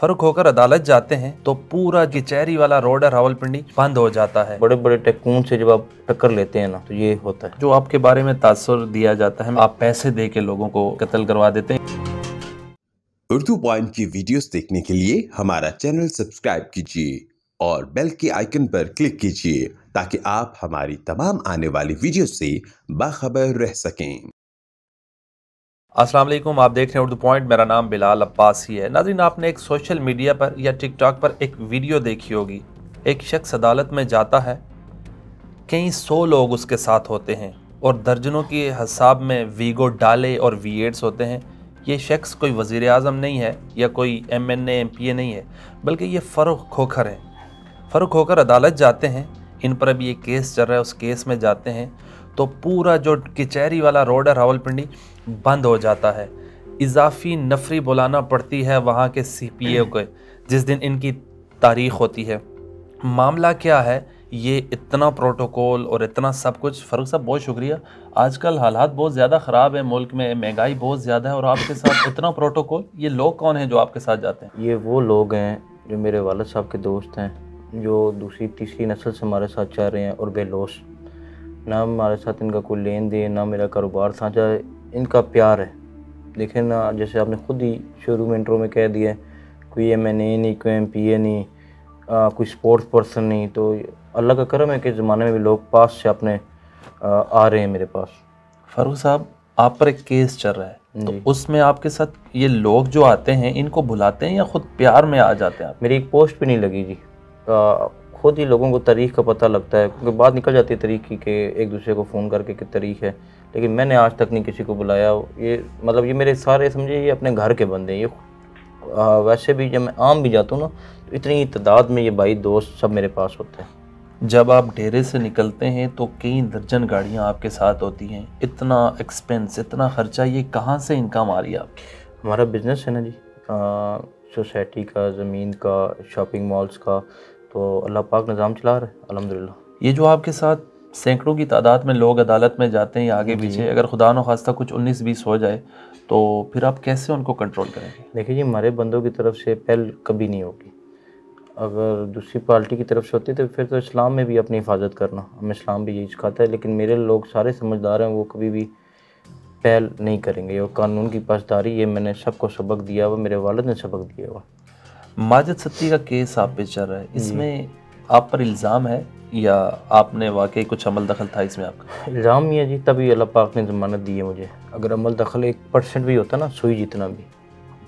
फर्रुख खोखर अदालत जाते हैं तो पूरा कचहरी वाला रोड रावलपिंडी बंद हो जाता है। बड़े बड़े टेकून से जब आप टक्कर लेते हैं ना तो ये होता है जो आपके बारे में तासुर दिया जाता है, आप पैसे दे के लोगों को कत्ल करवा देते हैं। उर्दू पॉइंट की वीडियोस देखने के लिए हमारा चैनल सब्सक्राइब कीजिए और बेल के आइकन पर क्लिक कीजिए ताकि आप हमारी तमाम आने वाली वीडियो से बाखबर रह सकें। अस्सलाम वालेकुम, आप देख रहे हैं उर्दू पॉइंट, मेरा नाम बिलाल अब्बासी है। नाज़रीन, आपने एक सोशल मीडिया पर या टिकटॉक पर एक वीडियो देखी होगी, एक शख्स अदालत में जाता है, कई 100 लोग उसके साथ होते हैं और दर्जनों के हिसाब में वीगो डाले और V8s होते हैं। ये शख्स कोई वज़ीर आज़म नहीं है या कोई MNA MPA नहीं है, बल्कि ये फर्रुख खोखर हैं। फर्रुख खोखर अदालत जाते हैं, इन पर अभी एक केस चल रहा है, उस केस में जाते हैं तो पूरा जो कचहरी वाला रोड है रावलपिंडी बंद हो जाता है। इजाफी नफरी बुलाना पड़ती है वहाँ के CPA को जिस दिन इनकी तारीख होती है। मामला क्या है, ये इतना प्रोटोकॉल और इतना सब कुछ। फर्रुख साहब बहुत शुक्रिया, आजकल हालात बहुत ज़्यादा ख़राब है मुल्क में, महंगाई बहुत ज़्यादा है और आपके साथ इतना प्रोटोकॉल। ये लोग कौन हैं जो आपके साथ जाते हैं? ये वो लोग हैं जो मेरे वालिद साहब के दोस्त हैं, जो दूसरी तीसरी नस्ल से हमारे साथ जा रहे हैं और बेलोस, ना हमारे साथ इनका कोई लेन देन, ना मेरा कारोबार साझा, इनका प्यार है। देखें ना, जैसे आपने ख़ुद ही शुरू में इंट्रो में कह दिया है, कोई MNA नहीं, कोई MPA नहीं, कोई स्पोर्ट्स पर्सन नहीं। तो अल्लाह का करम है कि ज़माने में भी लोग पास से अपने आ रहे हैं मेरे पास। फर्रुख साहब, आप पर एक केस चल रहा है तो उसमें आपके साथ ये लोग जो आते हैं इनको बुलाते हैं या ख़ुद प्यार में आ जाते हैं? मेरी एक पोस्ट भी नहीं लगी जी, खुद ही लोगों को तारीख का पता लगता है क्योंकि बात निकल जाती है तारीख की, कि एक दूसरे को फ़ोन करके कि तारीख है, लेकिन मैंने आज तक नहीं किसी को बुलाया। ये मतलब ये मेरे सारे समझे ये अपने घर के बंदे हैं। ये वैसे भी जब मैं आम भी जाता हूँ ना तो इतनी तादाद में ये भाई दोस्त सब मेरे पास होते हैं। जब आप डेरे से निकलते हैं तो कई दर्जन गाड़ियाँ आपके साथ होती हैं, इतना एक्सपेंस, इतना ख़र्चा, ये कहाँ से इनकम आ रही है आपकी? हमारा बिजनेस है ना जी, सोसाइटी का, ज़मीन का, शॉपिंग मॉल्स का, तो अल्लाह पाक निज़ाम चला रहा है अल्हम्दुलिल्लाह। ये जो आपके साथ सैकड़ों की तादाद में लोग अदालत में जाते हैं या आगे पीछे, अगर खुदा न खास्ता कुछ 19-20 हो जाए तो फिर आप कैसे उनको कंट्रोल करेंगे? देखिए जी, हमारे बंदों की तरफ से पहल कभी नहीं होगी। अगर दूसरी पार्टी की तरफ से होती तो फिर तो इस्लाम में भी अपनी हिफाजत करना, हम इस्लाम भी यही सिखाता है, लेकिन मेरे लोग सारे समझदार हैं, वो कभी भी पहल नहीं करेंगे और कानून की पासदारी, ये मैंने सबको सबक दिया हुआ, मेरे वालिद ने सबक दिया हुआ। माजिद सत्ती का केस आप पे चल रहा है, इसमें आप पर इल्ज़ाम है या आपने वाकई कुछ अमल दखल था इसमें आपका? इल्ज़ाम ही है जी, तभी अल्लाह पाक ने ज़मानत दी है मुझे। अगर अमल दखल 1% भी होता ना, सुई जितना भी,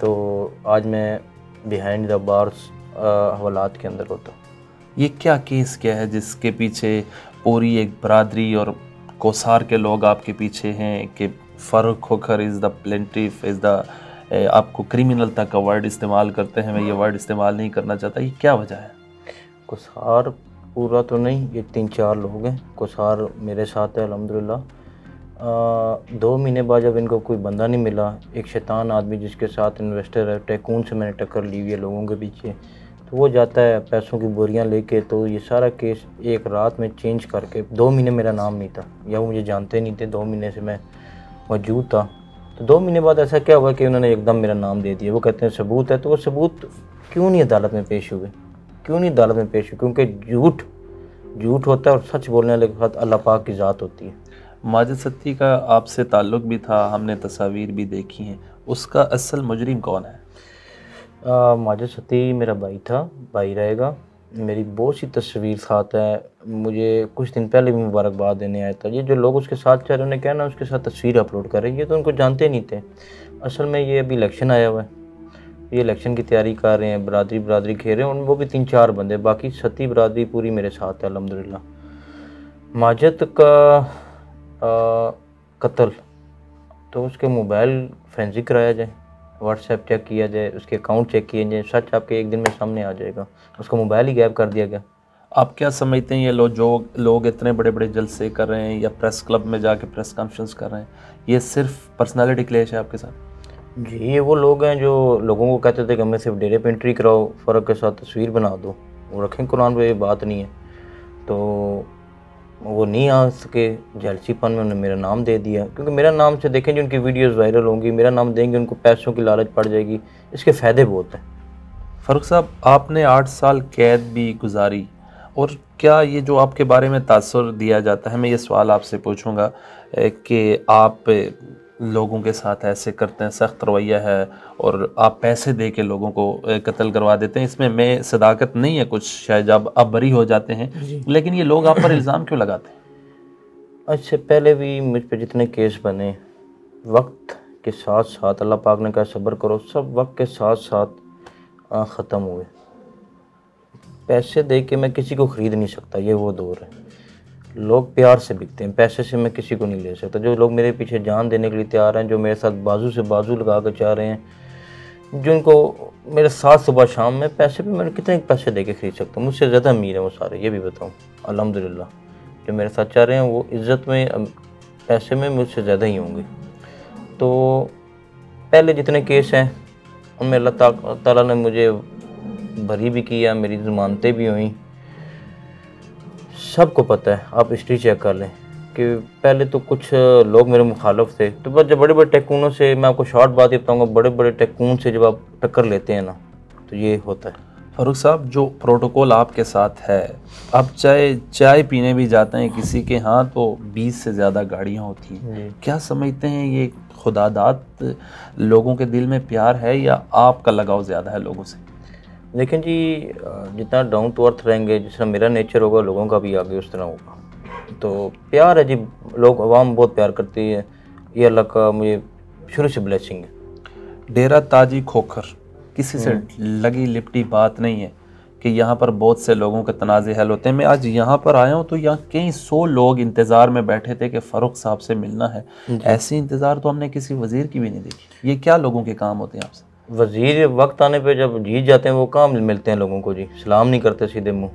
तो आज मैं बिहाइंड द बार्स हवालात के अंदर होता। ये क्या केस क्या है जिसके पीछे पूरी एक बरादरी और कोसार के लोग आपके पीछे हैं कि Farrukh Khokhar is the plaintiff, is the, आपको क्रिमिनल तक का वर्ड इस्तेमाल करते हैं, मैं ये वर्ड इस्तेमाल नहीं करना चाहता, ये क्या वजह है? कुसार पूरा तो नहीं, ये 3-4 लोग हैं। कुसार मेरे साथ है अल्हम्दुलिल्लाह। 2 महीने बाद जब इनको कोई बंदा नहीं मिला, एक शैतान आदमी जिसके साथ इन्वेस्टर है, टैकून से मैंने टक्कर ली हुई है लोगों के पीछे, तो वो जाता है पैसों की बोरियाँ लेके, तो ये सारा केस एक रात में चेंज करके, 2 महीने मेरा नाम नहीं था या वो मुझे जानते नहीं थे, 2 महीने से मैं मौजूद था। तो 2 महीने बाद ऐसा क्या हुआ कि उन्होंने एकदम मेरा नाम दे दिया, वो कहते हैं सबूत है। तो वो सबूत क्यों नहीं अदालत में पेश हुए, क्यों नहीं अदालत में पेश हुए? क्योंकि झूठ झूठ होता है और सच बोलने वाले के साथ अल्लाह पाक की ज़ात होती है। माजिद सत्ती का आपसे ताल्लुक़ भी था, हमने तस्वीर भी देखी हैं, उसका असल मुजरिम कौन है? माजिद सत्ती मेरा भाई था, भाई रहेगा, मेरी बहुत सी तस्वीर साथ है। मुझे कुछ दिन पहले भी मुबारकबाद देने आया था। ये जो लोग उसके साथ चल रहे हैं, कहना उसके साथ तस्वीर अपलोड कर रहे हैं, ये तो उनको जानते नहीं थे। असल में ये अभी इलेक्शन आया हुआ है, ये इलेक्शन की तैयारी कर रहे हैं, बरादरी बरादरी खेल रहे हैं, वो भी 3-4 बंदे, बाकी सती बरादरी पूरी मेरे साथ है अल्हम्दुलिल्लाह। माजिद का कत्ल तो उसके मोबाइल फोरेंसिक कराया जाए, व्हाट्सएप चेक किया जाए, उसके अकाउंट चेक किए जाए, सच आपके एक दिन में सामने आ जाएगा। उसका मोबाइल ही गायब कर दिया गया। आप क्या समझते हैं ये लोग जो लोग इतने बड़े बड़े जलसे कर रहे हैं या प्रेस क्लब में जाके प्रेस कॉन्फ्रेंस कर रहे हैं, ये सिर्फ पर्सनालिटी क्लैश है आपके साथ? जी, ये वो लोग हैं जो लोगों को कहते थे कि हमें सिर्फ डेरे पर एंट्री कराओ, फर्रुख के साथ तस्वीर बना दो, वो रखें कुरान पर, ये बात नहीं है। तो वो नहीं आ सके, जेलसीपन में उन्होंने मेरा नाम दे दिया, क्योंकि मेरा नाम से देखेंगे उनकी वीडियोस वायरल होंगी, मेरा नाम देंगे उनको पैसों की लालच पड़ जाएगी। इसके फ़ायदे बहुत हैं, फर्रुख साहब, आपने 8 साल कैद भी गुजारी, और क्या ये जो आपके बारे में तासुर दिया जाता है, मैं ये सवाल आपसे पूछूंगा कि आप लोगों के साथ ऐसे करते हैं, सख्त रवैया है, और आप पैसे दे के लोगों को कत्ल करवा देते हैं, इसमें मैं सदाकत नहीं है कुछ, शायद जब आप बरी हो जाते हैं, लेकिन ये लोग आप पर इल्ज़ाम क्यों लगाते हैं? अच्छा, पहले भी मुझ पर जितने केस बने, वक्त के साथ साथ अल्लाह पाक ने कहा सब्र करो, सब वक्त के साथ साथ ख़त्म हुए। पैसे दे के मैं किसी को ख़रीद नहीं सकता, ये वो दौर है। लोग प्यार से बिकते हैं, पैसे से मैं किसी को नहीं ले सकता। जो लोग मेरे पीछे जान देने के लिए तैयार हैं, जो मेरे साथ बाजू से बाजू लगा कर चाह रहे हैं, जिनको मेरे साथ सुबह शाम में पैसे पे मैं कितने पैसे दे के ख़रीद सकता हूँ, मुझसे ज़्यादा अमीर हैं वो सारे, ये भी बताऊँ। अल्हम्दुलिल्लाह जो मेरे साथ चाह रहे हैं वो इज़्ज़त में, पैसे में मुझसे ज़्यादा ही होंगे। तो पहले जितने केस हैं उनमें अल्लाह ताला ने मुझे बरी भी किया, मेरी ज़मानतें भी हुई। सबको पता है, आप हिस्ट्री चेक कर लें कि पहले तो कुछ लोग मेरे मुखालफ थे, तो बस जब बड़े बड़े टैकूनों से, मैं आपको शॉर्ट बात ही बताऊँगा, बड़े बड़े टैकून से जब आप टक्कर लेते हैं ना, तो ये होता है। फर्रुख साहब, जो प्रोटोकॉल आपके साथ है, आप चाय पीने भी जाते हैं किसी के यहाँ तो 20 से ज़्यादा गाड़ियाँ होती हैं, क्या समझते हैं ये खुदादात लोगों के दिल में प्यार है या आपका लगाव ज़्यादा है लोगों से? लेकिन जी, जितना डाउन टू अर्थ रहेंगे, जिस तरह मेरा नेचर होगा, लोगों का भी आगे उस तरह होगा। तो प्यार है जी, लोग, आवाम बहुत प्यार करती है, ये अल्लाह का मुझे शुरू से ब्लेसिंग है। डेरा ताजी खोखर, किसी से लगी लिपटी बात नहीं है कि यहाँ पर बहुत से लोगों के तनाज़े हल होते हैं। मैं आज यहाँ पर आया हूँ तो यहाँ कई 100 लोग इंतज़ार में बैठे थे कि फ़र्रुख साहब से मिलना है। ऐसी इंतज़ार तो हमने किसी वज़ीर की भी नहीं देखी। ये क्या लोगों के काम होते हैं आपसे? वज़ीर वक्त आने पे जब जीत जाते हैं वो काम मिलते हैं लोगों को जी, सलाम नहीं करते सीधे मुँह।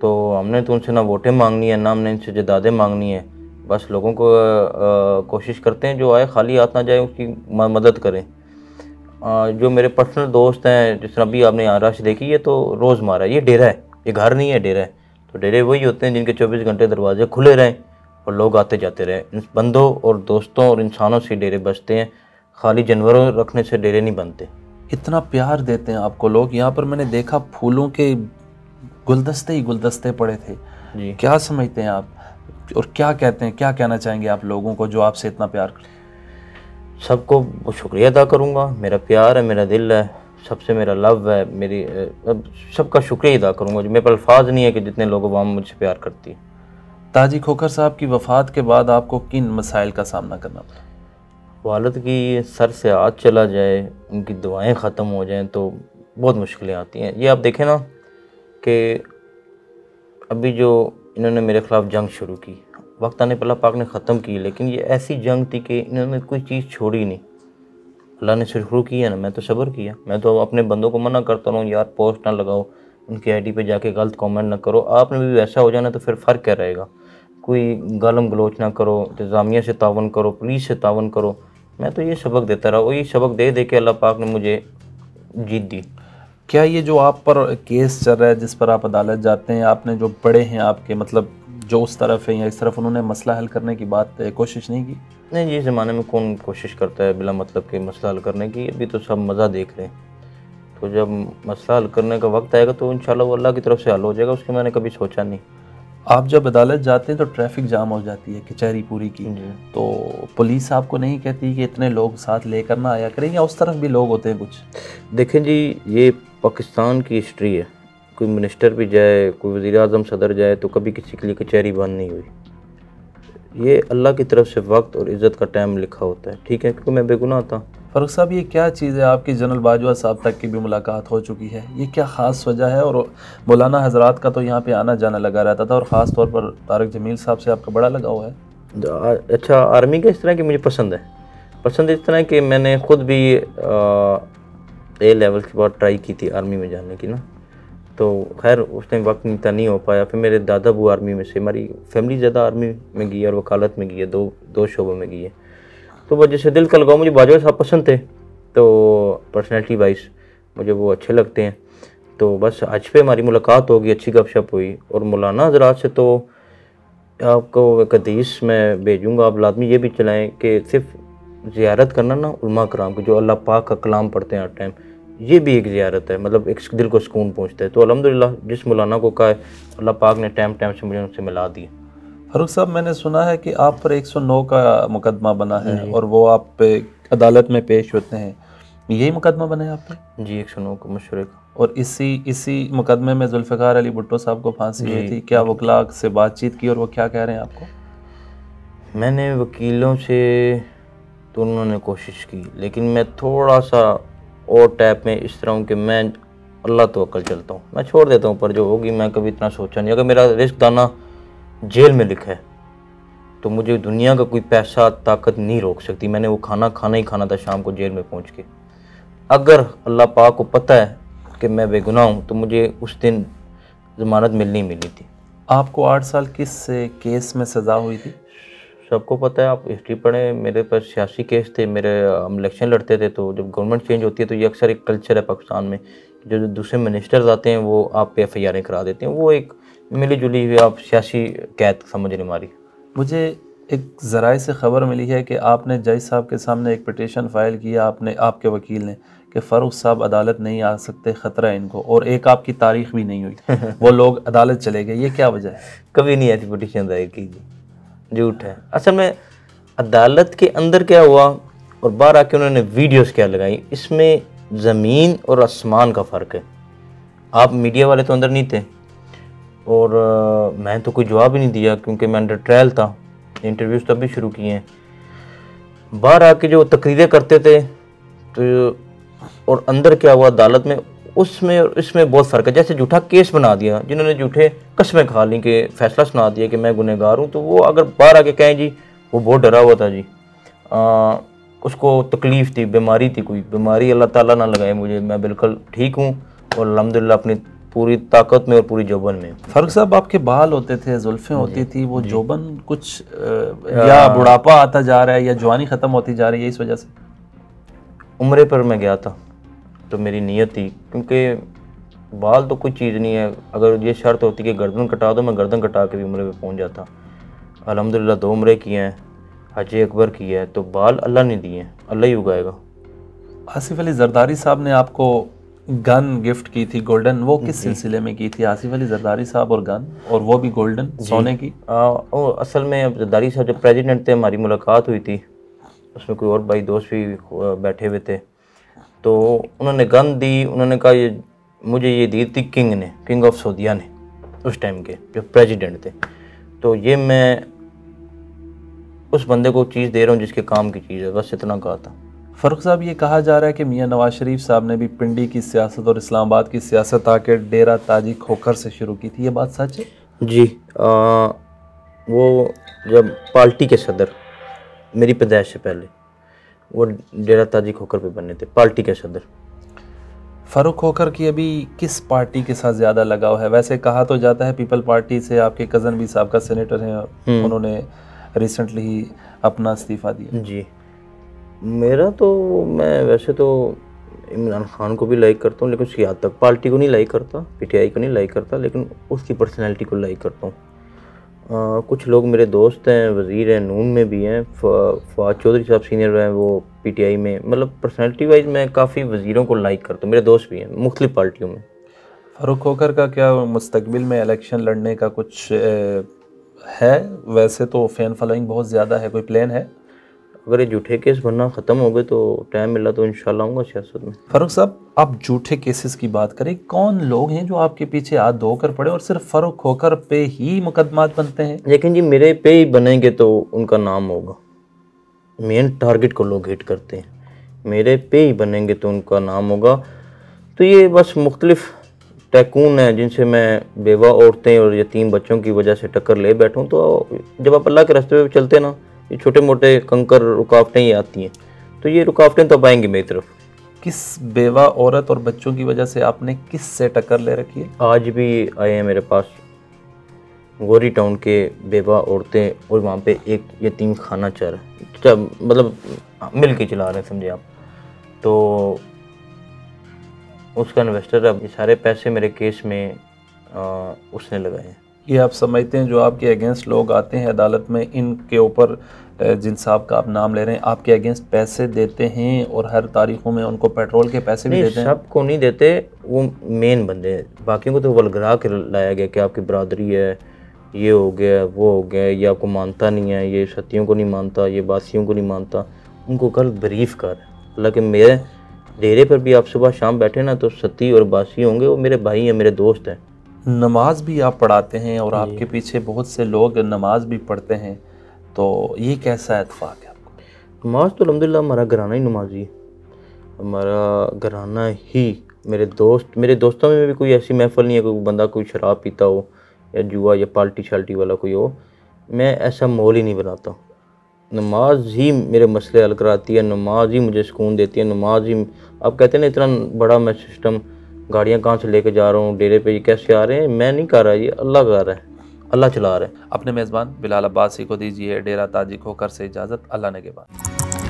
तो हमने तो उनसे ना वोटें मांगनी है, ना हमने इनसे जदादें मांगनी है, बस लोगों को कोशिश करते हैं जो आए खाली हाथ ना जाए, उसकी मदद करें। जो मेरे पर्सनल दोस्त हैं, जिस तरह अभी आपने यहाँ राशि देखी है, तो रोज़ मारा है। ये डेरा है, ये घर नहीं है, डेरा है। तो डेरे वही होते हैं जिनके 24 घंटे दरवाजे खुले रहें और लोग आते जाते रहें। बंदों और दोस्तों और इंसानों से डेरे बचते हैं, खाली जानवरों रखने से डेरे नहीं बनते। इतना प्यार देते हैं आपको लोग। यहाँ पर मैंने देखा फूलों के गुलदस्ते ही गुलदस्ते पड़े थे जी। क्या समझते हैं आप और क्या कहते हैं, क्या कहना चाहेंगे आप लोगों को जो आपसे इतना प्यार करते हैं? सबको शुक्रिया अदा करूँगा, मेरा प्यार है, मेरा दिल है, सबसे मेरा लव है, मेरी सबका शुक्रिया अदा करूँगा जी। मेरे पर अल्फाज नहीं है कि जितने लोग वाम मुझसे प्यार करती है। ताजी खोखर साहब की वफ़ात के बाद आपको किन मसाइल का सामना करना पड़ा? वालद की सर से हाथ चला जाए, उनकी दुआएं ख़त्म हो जाएं, तो बहुत मुश्किलें आती हैं। ये आप देखें ना कि अभी जो इन्होंने मेरे ख़िलाफ़ जंग शुरू की, वक्त आने पर अल्लाह पाक ने ख़त्म की, लेकिन ये ऐसी जंग थी कि इन्होंने कोई चीज़ छोड़ी नहीं। अल्लाह ने शुरू किया ना, मैं तो सब्र किया। मैं तो अपने बंदों को मना करता रहूँ, यार पोस्ट ना लगाओ, उनकी आईडी पे जाके गलत कमेंट ना करो। आपने भी वैसा हो जाना तो फिर फ़र्क क्या रहेगा? कोई गालम गलोच ना करो, इंतज़ामिया से तावन करो, पुलिस से तावन करो। मैं तो ये सबक देता रहा, और ये सबक दे दे के अल्लाह पाक ने मुझे जीत दी। क्या ये जो आप पर केस चल रहा है जिस पर आप अदालत जाते हैं, आपने जो बड़े हैं आपके, मतलब जो उस तरफ है या इस तरफ, उन्होंने मसला हल करने की बात कोशिश नहीं की? नहीं जी, इस ज़माने में कौन कोशिश करता है बिला मतलब के मसला हल करने की? अभी तो सब मज़ा देख रहे हैं, तो जब मसला हल करने का वक्त आएगा तो इंशाल्लाह वो अल्लाह की तरफ से हल हो जाएगा। उसके मैंने कभी सोचा नहीं। आप जब अदालत जाते हैं तो ट्रैफिक जाम हो जाती है कचहरी पूरी की, तो पुलिस आपको नहीं कहती कि इतने लोग साथ लेकर ना आया करें, या उस तरफ भी लोग होते हैं कुछ? देखें जी, ये पाकिस्तान की हिस्ट्री है, कोई मिनिस्टर भी जाए, कोई वज़ीर आज़म सदर जाए, तो कभी किसी के लिए कचहरी बंद नहीं हुई। ये अल्लाह की तरफ से वक्त और इज़्ज़त का टाइम लिखा होता है, ठीक है, क्योंकि मैं बेगुनाह था। फर्रुख साहब, ये क्या चीज़ है, आपकी जनरल बाजवा साहब तक की भी मुलाकात हो चुकी है, ये क्या ख़ास वजह है? और मौलाना हजरात का तो यहाँ पे आना जाना लगा रहता था, और ख़ास तौर पर तारक जमील साहब से आपका बड़ा लगाव है। अच्छा, आर्मी का इस तरह की मुझे पसंद है, पसंद इस तरह कि मैंने ख़ुद भी A लेवल के बाद ट्राई की थी आर्मी में जाने की ना, तो खैर उसने वक्त इतना नहीं हो पाया। फिर मेरे दादा बू आर्मी में से, हमारी फैमिली ज़्यादा आर्मी में गई है और वकालत में गई है, दो शोबों में गई है, तो वजह से दिल का लगाव। मुझे बाजवा साहब पसंद थे, तो पर्सनैलिटी वाइज मुझे वो अच्छे लगते हैं, तो बस आज पे हमारी मुलाकात होगी, अच्छी गपशप हुई। और मौलाना हजरात से तो आपको एक हदीस में भेजूँगा, आप लाजमी ये भी चलाएँ कि सिर्फ ज़ियारत करना ना उलमा कराम की, जो अल्लाह पाक का कलाम पढ़ते हैं हर टाइम, ये भी एक ज़ियारत है, मतलब एक दिल को सुकून पहुँचता है। तो अल्हम्दुलिल्लाह जिस मौलाना को कहा है अल्लाह पाक ने टाइम टाइम से मुझे उनसे मिला दिया। फर्रुख साहब, मैंने सुना है कि आप पर 109 का मुकदमा बना है और वो आप पे अदालत में पेश होते हैं, यही मुकदमा बना है आप पे? जी, 109 का मशहूर का। और इसी मुकदमे में जुल्फिकार अली भुट्टो साहब को फांसी हुई थी। क्या वकला से बातचीत की और वो क्या कह रहे हैं आपको? मैंने वकीलों से तो उन्होंने कोशिश की, लेकिन मैं थोड़ा सा और टाइप में इस तरह हूँ कि मैं अल्लाह तवक्कल चलता हूँ, मैं छोड़ देता हूँ, पर जो होगी मैं कभी इतना सोचा नहीं। अगर मेरा रिस्क दाना जेल में लिखा है तो मुझे दुनिया का कोई पैसा ताकत नहीं रोक सकती। मैंने वो खाना खाना ही खाना था शाम को जेल में पहुँच के। अगर अल्लाह पाक को पता है कि मैं बेगुनाह हूँ तो मुझे उस दिन ज़मानत मिलनी मिली थी। आपको 8 साल किस केस में सज़ा हुई थी? सबको पता है, आप हिस्ट्री पढ़ें। मेरे पास सियासी केस थे, मेरे हम इलेक्शन लड़ते थे। तो जब गवर्नमेंट चेंज होती है तो ये अक्सर एक कल्चर है पाकिस्तान में, जो दूसरे मिनिस्टर्स आते हैं वो आप पे FIR करा देते हैं। वो एक मिली जुली हुई आप सियासी कैद समझने मारी। मुझे एक ज़राए से ख़बर मिली है कि आपने जज साहब के सामने एक पटिशन फ़ाइल किया, आपके वकील ने, कि फ़र्रुख साहब अदालत नहीं आ सकते, ख़तरा है इनको, और एक आपकी तारीख भी नहीं हुई, वो लोग अदालत चले गए। ये क्या वजह है? कभी नहीं ऐसी पटिशन दायर की, झूठ है। असल में अदालत के अंदर क्या हुआ और बाहर आके उन्होंने वीडियोस क्या लगाई, इसमें ज़मीन और आसमान का फ़र्क है। आप मीडिया वाले तो अंदर नहीं थे और मैं तो कोई जवाब ही नहीं दिया क्योंकि मैं अंडर ट्रायल था। इंटरव्यूज़ तब भी शुरू किए हैं। बाहर आके जो तकरीरें करते थे तो और अंदर क्या हुआ अदालत में, उसमें और इसमें बहुत फ़र्क है। जैसे झूठा केस बना दिया, जिन्होंने झूठे कस्में खा ली कि फैसला सुना दिया कि मैं गुनहगार हूँ, तो वो अगर बाहर आके कहें जी वो बहुत डरा हुआ था जी, उसको तकलीफ़ थी, बीमारी थी, कोई बीमारी अल्लाह ताला ना लगाए मुझे, मैं बिल्कुल ठीक हूँ और अल्हम्दुलिल्लाह अपनी पूरी ताकत में और पूरी जोबन में। फर्रुख साहब, आपके बाल होते थे, जुल्फ़ें होती थी, वो जोबन कुछ या बुढ़ापा आता जा रहा है या जवानी ख़त्म होती जा रही है इस वजह से? उम्र पर मैं गया था तो मेरी नीयत थी, क्योंकि बाल तो कोई चीज़ नहीं है। अगर ये शर्त होती कि गर्दन कटा दो, मैं गर्दन कटा के भी उम्र पे पहुंच जाता। अल्हम्दुलिल्लाह 2 उम्रे किए हैं, हज अकबर किया है, तो बाल अल्लाह ने दिए हैं, अल्लाह ही उगाएगा। आसिफ अली जरदारी साहब ने आपको गन गिफ्ट की थी, गोल्डन, वो किस सिलसिले में की थी? आसिफ अली जरदारी साहब और गन, और वो भी गोल्डन सोने की। असल में जरदारी साहब जब प्रेजिडेंट थे हमारी मुलाकात हुई थी, उसमें कोई और भाई दोस्त भी बैठे हुए थे, तो उन्होंने गन दी। उन्होंने कहा ये मुझे ये दी थी किंग ने, किंग ऑफ सऊदिया ने, उस टाइम के जो प्रेसिडेंट थे। तो ये मैं उस बंदे को चीज़ दे रहा हूँ जिसके काम की चीज़ है, बस इतना कहा था। फर्रुख साहब, ये कहा जा रहा है कि मियाँ नवाज शरीफ साहब ने भी पिंडी की सियासत और इस्लामाबाद की सियासत आके डेरा ताजी खोखर से शुरू की थी, ये बात सच है? जी, वो जब पार्टी के सदर मेरी पैदाइश से पहले वो डेरा ताजी खोखर पे बने थे, पार्टी के सदर। फर्रुख खोखर की अभी किस पार्टी के साथ ज़्यादा लगाव है? वैसे कहा तो जाता है पीपल पार्टी से, आपके कज़न भी साहब का सेनेटर हैं और उन्होंने रिसेंटली ही अपना इस्तीफ़ा दिया। जी, मेरा तो मैं वैसे तो इमरान खान को भी लाइक करता हूँ, लेकिन उसकी हद तक। पार्टी को नहीं लाइक करता, PTI को नहीं लाइक करता, लेकिन उसकी पर्सनैलिटी को लाइक करता हूँ। कुछ लोग मेरे दोस्त हैं, वज़ीर हैं, नून में भी हैं, फवाद चौधरी साहब सीनियर हैं, वो PTI में, मतलब पर्सनैलिटी वाइज मैं काफ़ी वज़ीरों को लाइक करता हूँ, मेरे दोस्त भी हैं मुख्तलिफ पार्टियों में। फर्रुख खोखर का क्या मुस्तकबिल में इलेक्शन लड़ने का कुछ है? वैसे तो फैन फॉलोइंग बहुत ज़्यादा है, कोई प्लान है? अगर ये झूठे केस बनना ख़त्म हो गए तो टाइम मिला तो इंशाल्लाह आऊँगा सियासत में। फर्रुख साहब, आप झूठे केसेस की बात करें, कौन लोग हैं जो आपके पीछे हाथ धोकर पड़े और सिर्फ फर्रुख खोखर पे ही मुकदमात बनते हैं? लेकिन जी मेरे पे ही बनेंगे तो उनका नाम होगा, मेन टारगेट को लोग हिट करते हैं, मेरे पे ही बनेंगे तो उनका नाम होगा। तो ये बस मुख्तलिफ टैकून हैं जिनसे मैं बेवा औरतें और यतीम बच्चों की वजह से टक्कर ले बैठूँ। तो जब आप अल्लाह के रास्ते पर चलते ना, ये छोटे मोटे कंकर रुकावटें ही आती हैं, तो ये रुकावटें तो आएंगी मेरी तरफ। किस बेवा औरत और बच्चों की वजह से आपने किस से टक्कर ले रखी है? आज भी आए हैं मेरे पास गोरी टाउन के बेवा औरतें और वहाँ पे एक यतीम खाना चल रहा है, मतलब मिल के चला रहे हैं, समझे आप। तो उसका इन्वेस्टर अब सारे पैसे मेरे केस में उसने लगाए हैं। ये आप समझते हैं जो आपके अगेंस्ट लोग आते हैं अदालत में, इनके ऊपर जिन साहब का आप नाम ले रहे हैं आपके अगेंस्ट पैसे देते हैं और हर तारीखों में उनको पेट्रोल के पैसे भी देते हैं। सबको नहीं देते, वो मेन बंदे हैं, बाकियों को तो वलगरा के लाया गया कि आपकी बरदरी है, ये हो गया वो हो गया, ये आपको मानता नहीं है, ये सतियों को नहीं मानता, ये बासियों को नहीं मानता, उनको कल ब्रीफ कर। हालाँकि मेरे डेरे पर भी आप सुबह शाम बैठे ना तो सती और बासी होंगे, वो मेरे भाई हैं, मेरे दोस्त हैं। नमाज भी आप पढ़ाते हैं और आपके पीछे बहुत से लोग नमाज भी पढ़ते हैं, तो ये कैसा इत्तेफाक है आपको? नमाज तो अल्हम्दुलिल्लाह हमारा घराना ही नमाजी है, हमारा घराना ही। मेरे दोस्त, मेरे दोस्तों में भी कोई ऐसी महफल नहीं है कोई बंदा कोई शराब पीता हो या जुआ या पार्टी शाल्टी वाला कोई हो, मैं ऐसा माहौल ही नहीं बनाता। नमाज ही मेरे मसले हल कराती है, नमाज ही मुझे सुकून देती है, नमाज ही। आप कहते हैं ना इतना बड़ा मैं सिस्टम, गाड़ियाँ कहाँ से लेके जा रहा हूँ डेरे पे, ये कैसे आ रहे हैं, मैं नहीं कर रहा, ये अल्लाह कर रहा है, अल्लाह चला रहा है। अपने मेज़बान बिलाल अब्बासी को दीजिए डेरा ताजी खोखर से इजाज़त। अल्लाह ने के बाद।